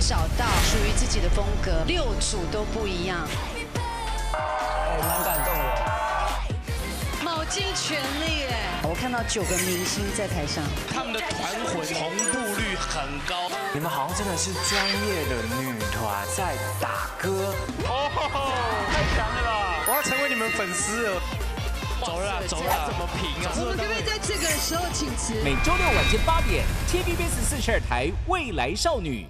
找到属于自己的风格，六组都不一样。哎，蛮感动的，卯尽全力哎！我看到9个明星在台上，他们的团魂同步率很高。你们好像真的是专业的女团在打歌，哦，太强了吧！我要成为你们粉丝了。 走了，走了，怎么评啊？我们可不可以在这个时候请辞？每周6晚间8点，TVBS 42台《未来少女》。